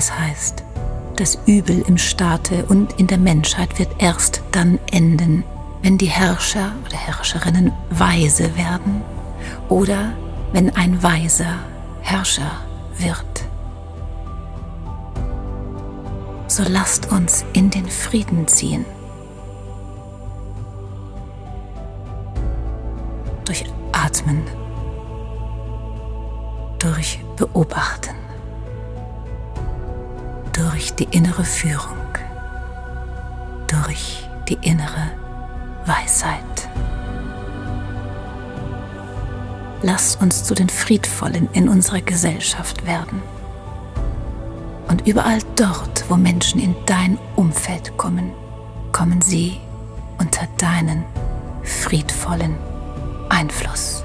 es heißt, das Übel im Staate und in der Menschheit wird erst dann enden, wenn die Herrscher oder Herrscherinnen weise werden oder wenn ein weiser Herrscher wird. So lasst uns in den Frieden ziehen. Durch Atmen, durch Beobachten, durch die innere Führung, durch die innere Weisheit. Lasst uns zu den Friedvollen in unserer Gesellschaft werden. Und überall dort, wo Menschen in dein Umfeld kommen, kommen sie unter deinen friedvollen Einfluss.